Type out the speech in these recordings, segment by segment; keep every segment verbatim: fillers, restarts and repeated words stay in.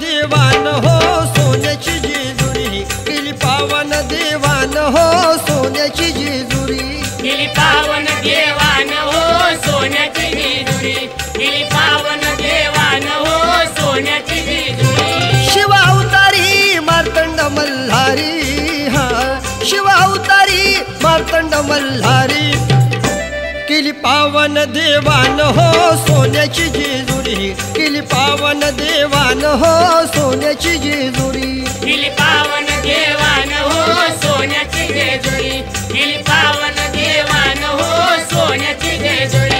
दीवान हो सोन्याची जेजुरी, केली पावन दीवान हो सोन्याची जेजुरी, केली पावन देवान हो सोन्याची जेजुरी, केली पावन देवान हो सोन्याची जेजुरी। शिव अवतारी मार्तंड मल्हारी, हा शिव अवतारी मार्तंड मल्हारी, केली पावन देवान हो सोन्याची जेजुरी, केली पावन देवान हो सोन्याची जेजुरी, केली पावन देवान हो सोन्याची जेजुरी, केली पावन देवान हो सोन्याची जेजुरी।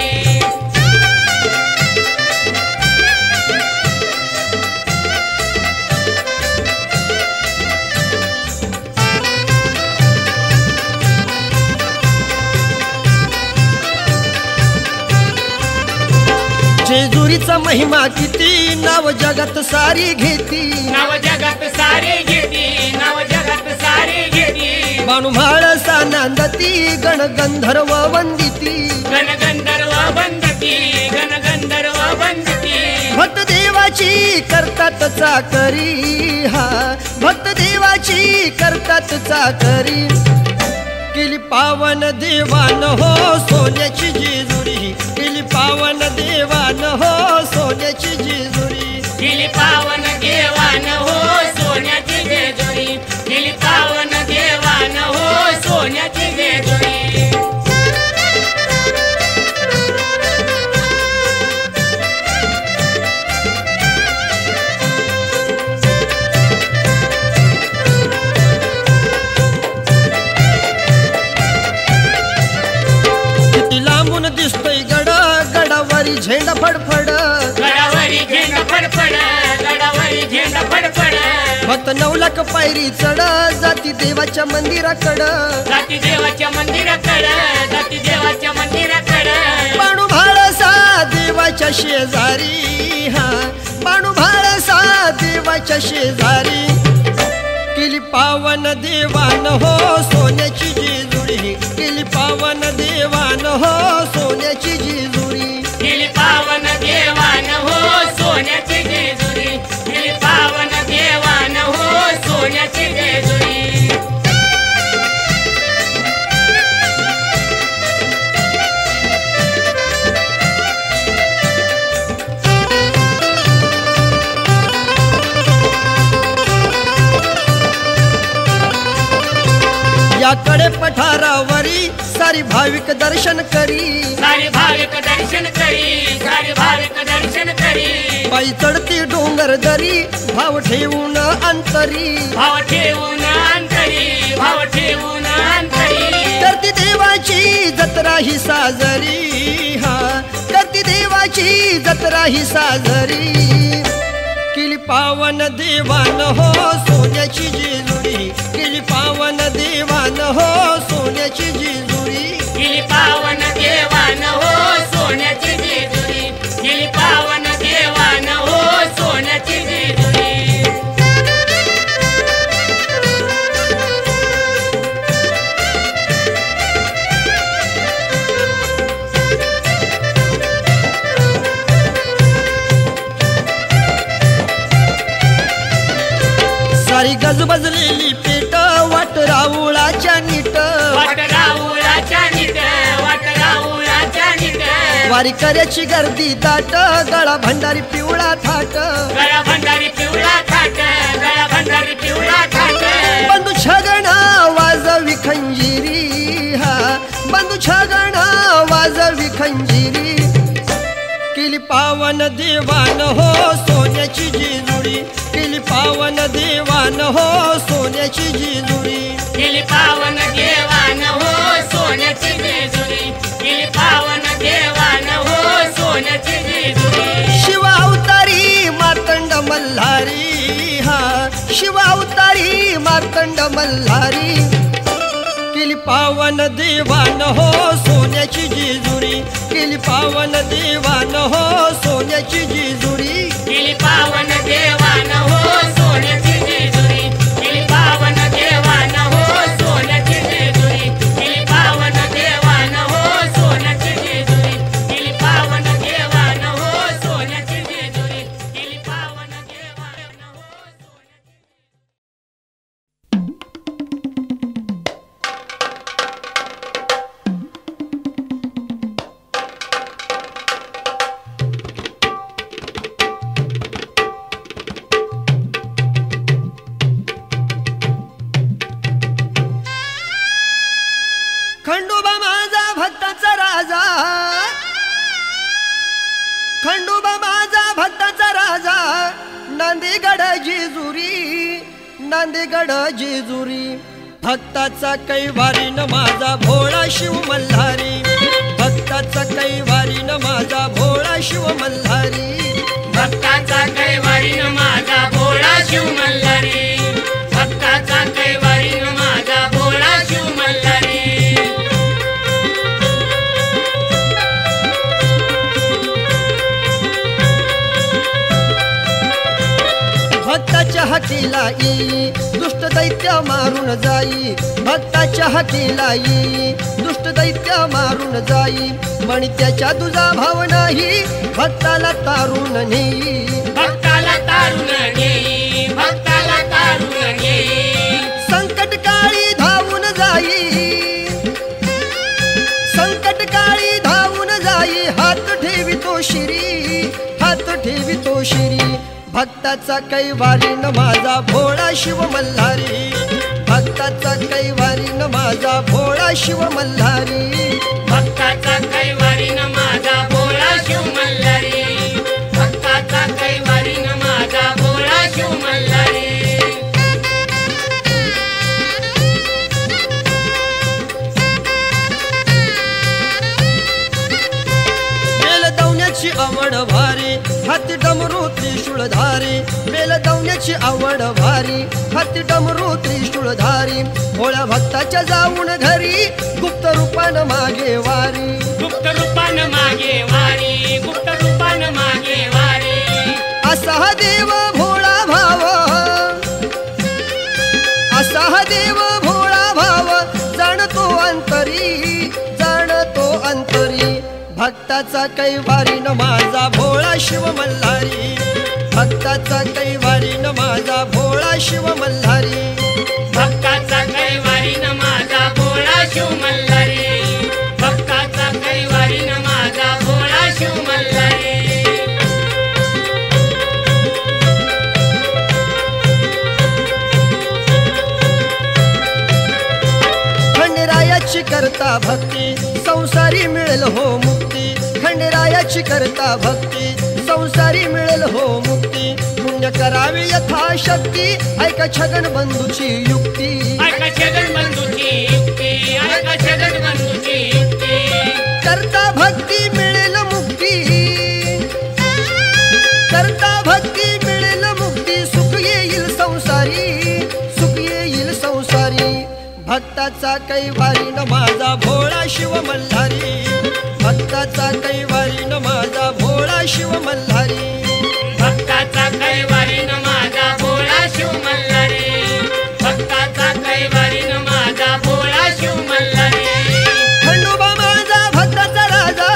जेजुरीचा महिमा किती, नाव जगत सारी घेती, नाव जगत सारी घेती, नाव जगत सारी घेती। बाणुमाळसा नांदती, गणगंधर्व वंदिती, गणगंधर्व वंदिती, गणगंधर्व वंदिती। भक्त देवाची करतात चाकरी, हा भक्त देवाची करतात चाकरी, केली पावन देवान हो सोन्याची जेजुरी, केली पावन देवान हो सोन्याची जेजुरी, केली पावन देवान हो सोन्याची जेजुरी, केली पावन देवान हो सोन्याची जेजुरी। झेंडा फडफड, गडावरी झेंडा फडफड, गडावरी झेंडा फडफड। भक्त नऊ लाख पायरी चढ, जाती देवाच्या मंदिराकडे, जाती देवाच्या मंदिराकडे, जाती देवाच्या मंदिराकडे। बाणूभाळसा देवाच्या शेजारी, हा बाणूभाळसा देवाच्या शेजारी, केली पावन देवान हो सोन्याची जेजुरी, केली पावन देवान हो सोन्याची जेजुरी, केली पावन देवान हो सोन्याची जेजुरी, केली पावन देवान हो सोन्याची जेजुरी। याकडे पठारावरी सारी भाविक दर्शन करी, सारी भाविक दर्शन करी, सारी भाविक दर्शन करी। पायी चढती डोंगर दरी, भाव ठेवून अंतरी, भाव ठेवून अंतरी, भाव ठेवून अंतरी। करती देवाची जत्रा ही साजरी, हा करती देवाची जत्रा ही साजरी, केली पावन देवान हो सोन्याची जेजुरी, केली पावन देवान हो सोन्याची जेजुरी, केली पावन देवान हो सोन्याची जेजुरी, केली पावन देवान हो सोन्याची जेजुरी। सारी गजबजलेली पेट वाट राऊळाच्या नीट, वाट राऊळाच्या नीट, वाट राऊळाच्या नीट। वारीकऱ्याची गर्दी दाट, गळा भंडारी पिवळा थाट, गळा भंडारी पिवळा थाट, गळा भंडारी पिवळा थाट। बंधू छगण वाजवी खंजिरी, हा बंधू छगण वाजवी खंजिरी, केली पावन देवान हो सोन्याची जेजुरी, केली पावन देवान हो सोन्याची जेजुरी, केली पावन देवान हो सोन्याची जेजुरी, केली पावन देवान हो सोन्याची जेजुरी। शिव अवतारी मार्तंड मल्हारी, हा शिव अवतारी मार्तंड मल्हारी, केली पावन देवान हो सोन्याची जेजुरी, केली पावन देवान हो सोन्याची जेजुरी, केली पावन देवान हो सोन्याची जेजुरी, केली पावन देवान हो सोन्याची जेजुरी, केली पावन देवान हो सोन्याची जेजुरी, केली पावन देवान हो सोन्याची जेजुरी, केली पावन देवान। खंडोबा माझा भक्ताचा राजा, खंडोबा माझा भक्ताचा राजा, नंदीगड जेजुरी, नंदीगड जेजुरी, भक्ताचा कैवारी न माझा भोळा शिव मल्हारी, भक्ताचा कैवारी न माझा भोळा शिव मल्हारी, भक्ताचा कैवारी न माझा भोळा शिव मल्हारी, भक्ताचा कैवारी न माझा भोळा शिव मल्हारी। भक्ताच्या हातीला येई दुष्ट दैत्य मारून जाई, भक्ताच्या हातीला येई दुष्ट दैत्य मारून जाई, मणित्याच्या तुझा भाव नाही भक्ताला तारून नेई, भक्ताला तारून नेई, भक्ताला तारून नेई, संकट काळी धावून जाई, संकट काळी धावून जाई, हात ठेवितो शिरी, हात ठेवितो शिरी, भक्ताचा कैवारी न माझा भोळा शिव मल्हारी, भक्ताचा कैवारी न माझा भोळा शिव मल्हारी, भक्ताचा कैवारी न माझा भोळा शिव मल्हारी, भक्ताचा कैवारी न माझा भोळा शिव मल्हारी। बेलदवण्याची आवड भारी हाती डमरू त्रिशूळधारी, बेलदवण्याची आवड भारी हाती डमरू त्रिशूळधारी, भोळ्या भक्ताच्या जाऊन घरी गुप्त रूपान मागे वारी, गुप्त रूपान मागे वारी, गुप्त रूपान मागे वारी, असा हा देव भोळा भाव, असा हा देव भोळा भाव, जाणतो अंतरी, जाणतो अंतरी, भक्ताचा कैवारी न माझा भोळा शिव मल्हारी, भक्ताचा कैवारी न माझा भोळा शिव मल्हारी, भक्ताचा कैवारी न माझा भोळा शिव मल्हारी, भक्ताचा कैवारी न माझा भोळा शिव मल्हारी। खंडेरायाची करता भक्ती संसारी मिळेल हो मुक्ती, खंडेरायाची करता भक्ती संसारी मिळेल हो मुक्ती, पुण्य करावी यथाशक्ती ऐका छगन बंधूची युक्ती, ऐका छगन बंधूची युक्ती, ऐका छगन बंधूची युक्ती, करता भक्ती मिळेल मुक्ती, करता भक्ती मिळेल मुक्ती, सुख येईल संसारी, सुख येईल संसारी, भक्ताचा कैवारी न माझा भोळा शिव मल्हारी, भक्ताचा कैवारी न माझा भोळा शिव मल्हारी, भक्ताचा कैवारी न माझा भोळा शिव मल्हारी, भक्ताचा कैवारी न माझा भोळा शिव मल्हारी। खंडोबा माझा भक्ताचा राजा,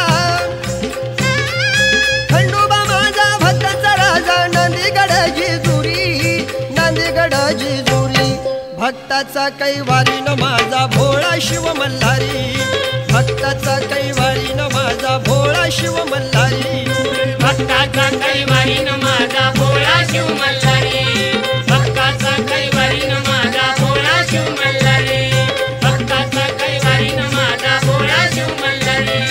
खंडोबा माझा भक्ताचा राजा, नंदीगड जेजुरी, नंदीगड जेजुरी, भक्ताचा कैवारी न माझा भोळा शिव मल्हारी, भक्ताचा कैवारी न माझा भोळा शिव मल्हारी, भक्ताचा कैवारी न माझा भोळा शिव मल्हारी, भक्ताचा कैवारी न माझा भोळा शिव मल्हारी, भक्ताचा कैवारी न माझा भोळा शिव मल्हारी,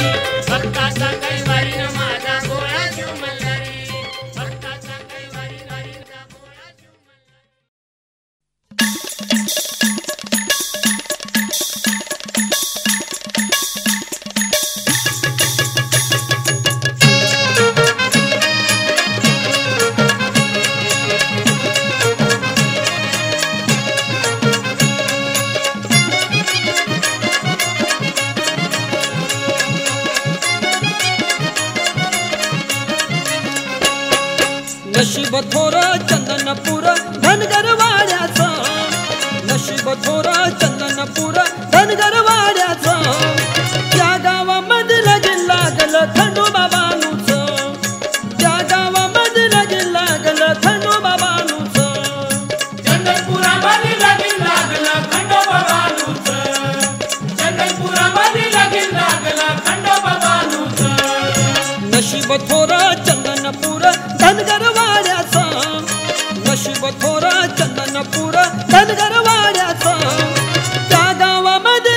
भक्ताचा कैवारी न माझा भोळा शिव मल्हारी, भक्ताचा कैवारी न भोळा शिव मल्हारी। नशीब थोर चंदनपुर धनगरवाड्याचा, नशीब थोर चंदनपुर धनगरवाड्याचा, त्या गावामधला लागल खंडोबा बानूच, त्या गावामधला लागल खंडोबा बानूच, चंदनपुरामध्ये लागल खंडोबा बानूच, चंदनपुरामध्ये लागल खंडोबा बानूच, नशीब थोर चंदनपुर धनगरवाड्याचा, नशीब थोर चंदनपुर धनगरवाड्याचा, त्या गावामध्ये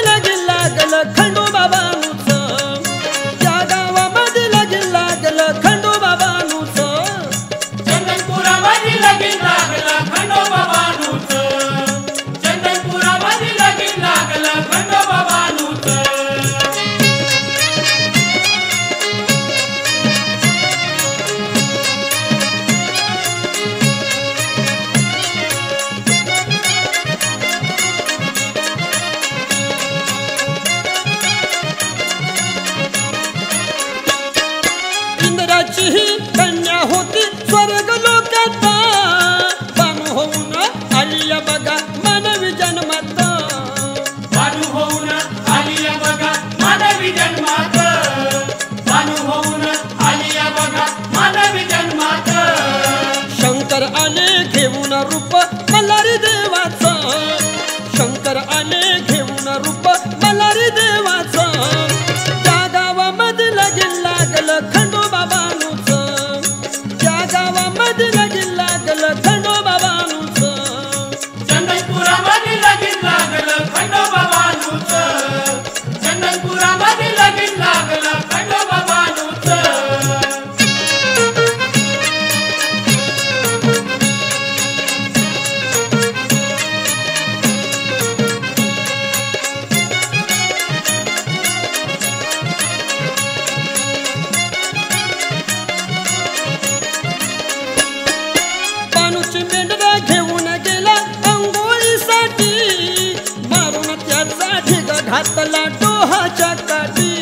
घातला डोहाच्या काठी,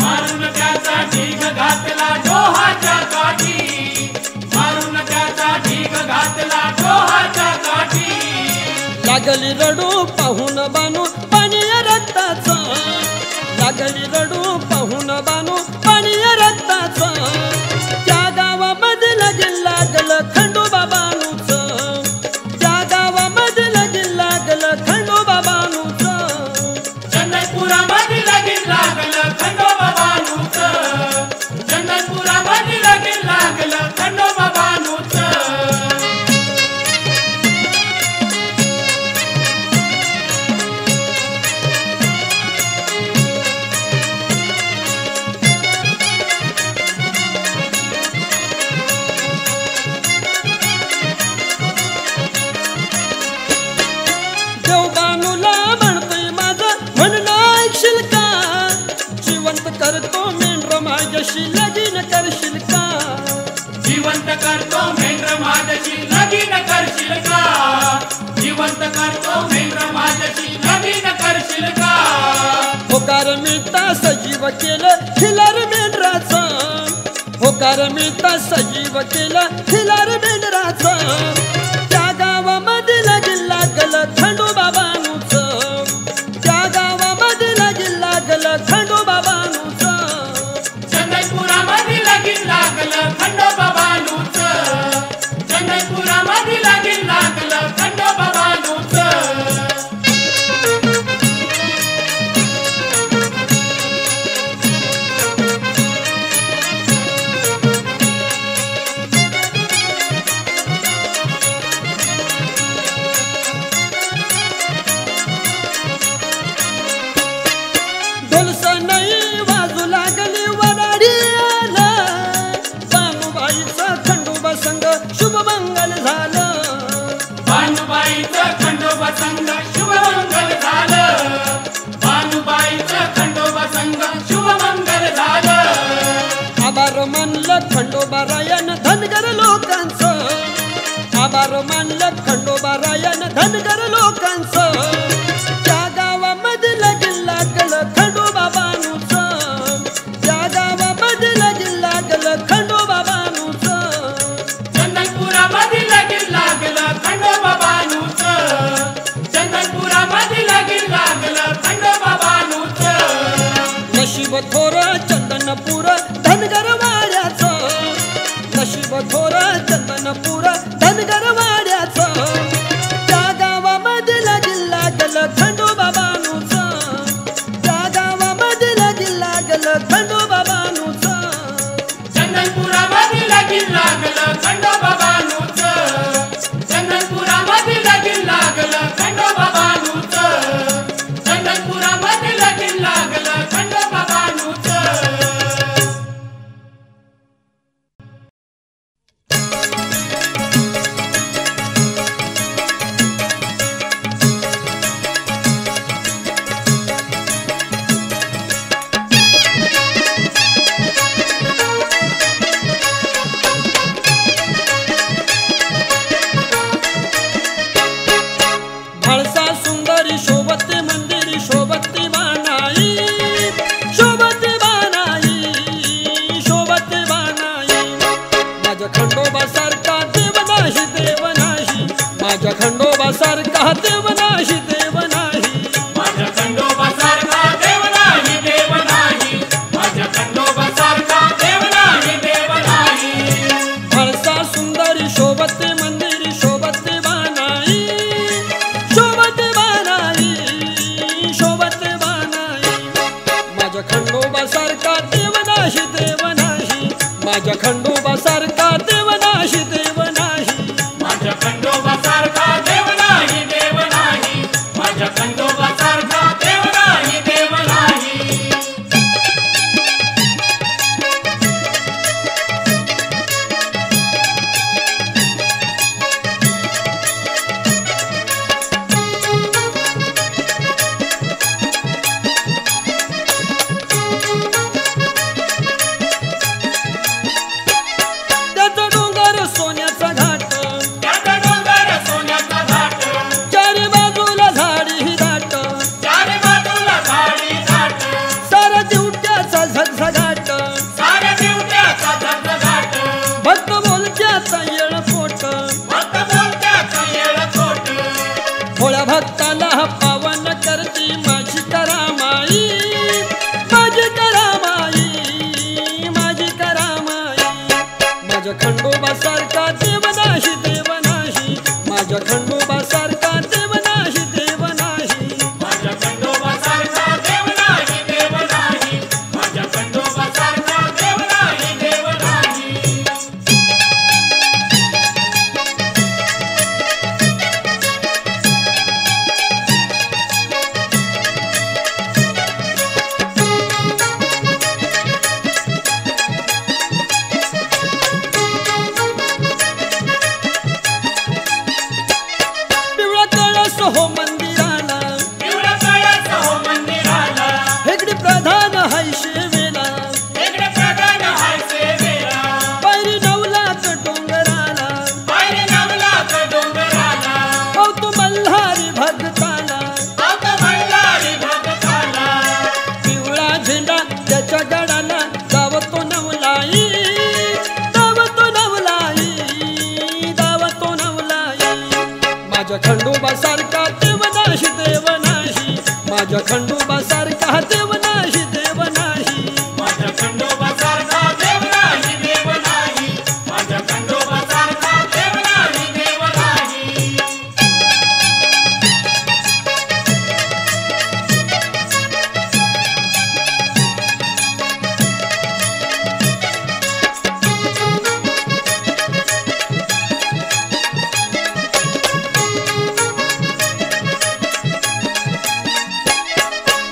मारून त्याचा ढीग घातला डोहाच्या काठी, मारून त्याचा ढीग घातला डोहाच्या काठी। लागली रडू पाहून बानू पाणी रक्ताचा, लागली रडू पाहून बानू पाणी रक्ताचा। त्या गावामध्ये लागल लागल खंडोबा बानूच, त्या गावामध्ये लागल लागल खंडोबा बानूच। चंदनपुरामध्ये लागल लागल खंडोबा बानूच, चंदनपुरामध्ये लागल लागल खंडोबा बानूच। करतो मेंढर माझ्याशी लगीन करशील का, जिवंत करतो मेंढर माझ्याशी लगीन करशील का, जिवंत करतो मेंढर माझ्याशी लगीन करशील का। होकार मिळता सजीव केलं खिलार मेंढराचा, होकार मिळता सजीव केलं खिलार मेंढराचा। त्या गावामध्ये लागल लागल खंडोबा बानूच, त्या गावामध्ये लागल लागल खंडोबा बानूच। खंडोबा बानूच, चंदनपुरामध्ये लागल लागल खंडोबा बानूच। ढोलसं नाही वाजू लागली वराडी, बानुबाईचं खंडोबा संग शुभ मंगल झालं, बानुबाईचं खंडोबा संग शुभ मंगल झालं। आभार मानलं खंडोबा रायन धनगर लोकांचं, आभार मानलं खंडोबा रायन धनगर लोकांचं। त्या गावामध्ये लागल लागल खंडोबा बानूच, त्या गावामध्ये लागल लागल खंडोबा बानूच। चंदनपुरामध्ये लागल लागल खंडोबा बानूच, चंदनपुरामध्ये लागल लागल खंडोबा बानूच। नशीब थोर चंदनपूर धनगर वाड्याचं, नशीब थोर चंदनपूर धनगर वाड्याचं। त्या गावामध्ये लागल लागल खंडोबा बानूच, त्या गावामध्ये लागल लागल खंडोबा बानूच। चंदनपुरामध्ये लागल लागल खंडोबा बानूच, चंदनपुरामध्ये लागल लागल खंडोबा बानूच, चंदनपुरामध्ये लागल लागल खंडोबा बानूच। खंडोबा सारखा देव नाही, देव नाही माझ्या खंडोबा सारखा, देव नाही, देव नाही माझ्या खंडोबा सारखा, देव नाही, देव नाही। भळसा सुंदरी शोभते मंदिरी शोभते बानाई, शोभते बानाई, शोभते बानाई माझ्या खंडोबा सारखा देव नाही, देव नाही माझ्या खंडोबा सारखा, देव नाही, देव नाही माझ्या खंडोबा सारखा, देव नाही, देव नाही माझ्या खंडोबा सारखा, देव नाही, देव नाही। खंडू बाजार का देव नाही देव नाही माझा खंडू बाजार का देव नाही देव नाही माझा खंडू बाजार का देव नाही देव नाही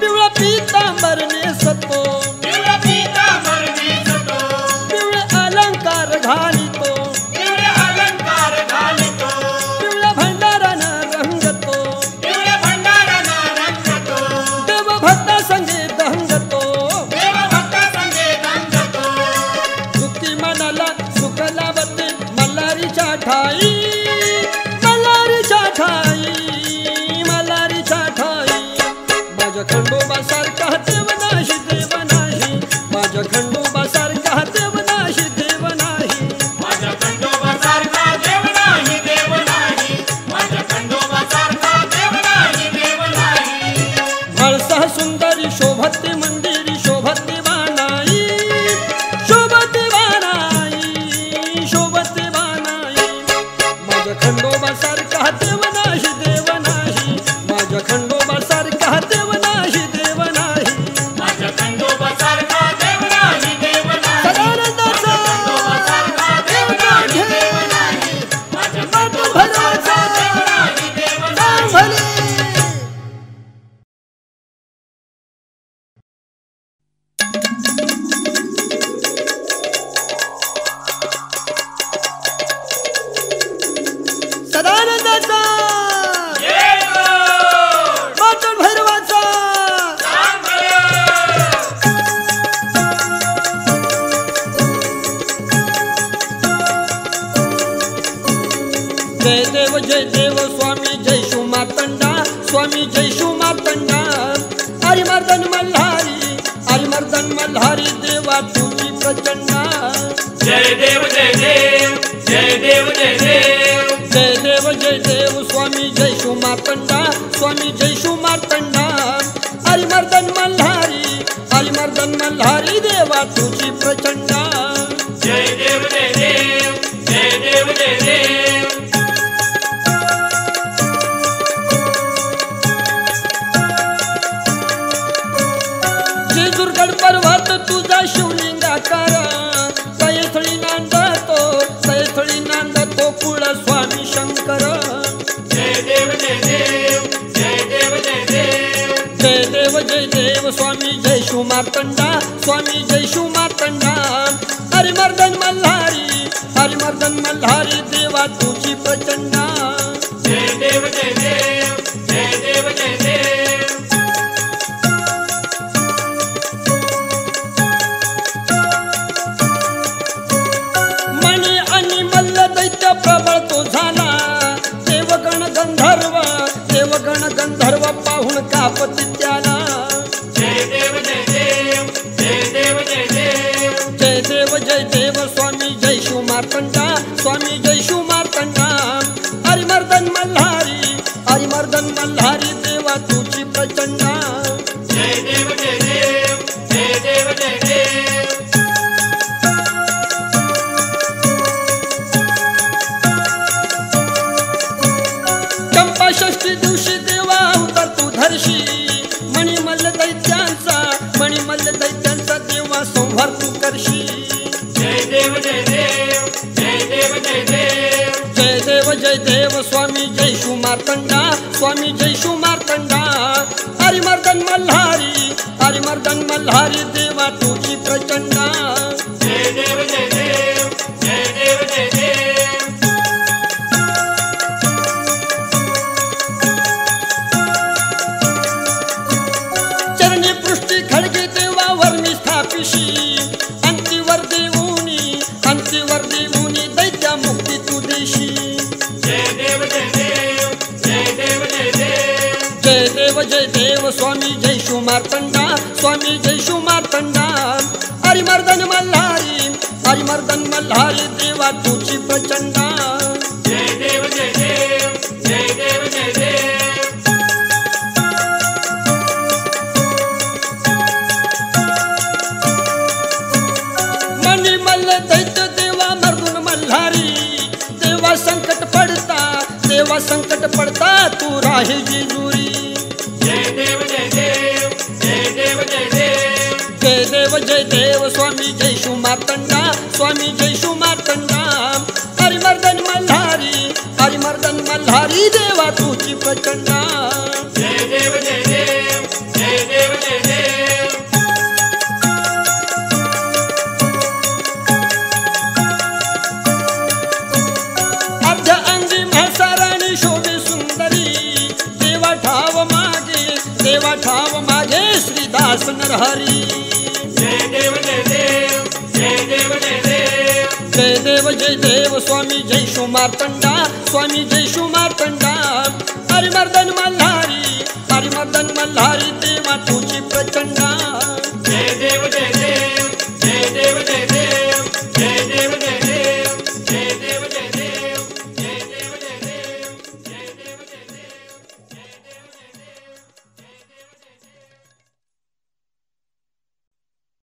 पिवळा पीतांबर नेसतो खंडोबा सारखा देव नाही देव नाही माझ्या खंडोबा सारखा देव नाही देव नाही माझ्या खंडोबा सारखा देव नाही देव नाही माझ्या खंडोबा सारखा देव नाही देव नाही भळसा सुंदरी शोभते मंदिरी शोभते वानाई शोभते वानाई शोभते वानाई माझ्या खंडोबा सारखा देव नाही देव नाही माझ्या खंडोबा सारखा देव जय देव जय देव स्वामी जय शु मार्तंडा स्वामी जय शु मार्तंडा हरि मर्दन मल्हारी हरि मर्दन मल्हारी देवा तुम्ही प्रचंडा जय देव जय देव जय देव जय देव जय देव जय देव स्वामी जय शु मार्तंडा स्वामी जय शु मार्तंडा हरि मर्दन मल्हारी हरि मर्दन मल्हारी देवा तुझी प्रचंडा जय देव जय देव जय देव जय देव पर्वत तुझा शिवलिंगाकार सयस्थळी नांदतो सयस्थळी नांदतो कुळ स्वामी शंकर जय देव जय देव जय देव जय देव जय देव जय देव स्वामी जय शु मार्तंडा स्वामी जय शु मार्तंडा हरि मर्दन मल्हारी हरि मर्दन मल्हारी देवा तुझी प्रचंडा जय देव जय देव जय देव जय देव प्रबळ तो झाला देवगण गंधर्व देवगण गंधर्व पाहून कापत त्याला जय देव जय देव जय देव जय देव जय देव जय देव स्वामी जय शु मार्तंडा स्वामी जय शु मार्तंडा हरि मर्दन मल्हारी हरि मर्दन मल्हारी देवा तुझी प्रचंडा जय देव जय देव जय देव जय देव षष्ठी दिवशी देवा उतर तू धरशी मणिमल्ल दैत्यांचा मणिमल्ल दैत्यांचा देवा संहार तू करशी जय देव जय देव जय देव जय देव जय देव जय देव स्वामी जय शु मार्तंडा स्वामी जय शु मार्तंडा हरि मर्दन मल्हारी हरि मर्दन मल्हारी देवा तुझी प्रचंडा जय देव जय देव जय देव जय देव अंतिवर देऊनी अंतिवर देऊनी दैत्या मुक्ती तू देशी जय देव जय देव जय देव जय देव जय देव जय देव स्वामी जय शु मार्तंडा स्वामी जय शु मार्तंडा हरि मर्दन मल्हारी हरि मर्दन मल्हारी देवा तुझी प्रचंडा जय देव जय देव जय देव जय देव बाबा संकट पड़ता तू राहे जी दूरी। जय देव जय देव जय देव जय देव जय देव जय देव स्वामी जय शु मार्तंडा स्वामी जय शु मार्तंडा। हरिमर्दन मल्हारी हरिमर्दन मल्हारी देवा तुझी प्रचंडा। जय देव जय देव जय देव जय देव। नरहरी जय देव जय देव जय देव जय देव जय देव जय देव स्वामी जय शु मार्तंडा स्वामी जय शु मार्तंडा। हरिमर्दन मल्हारी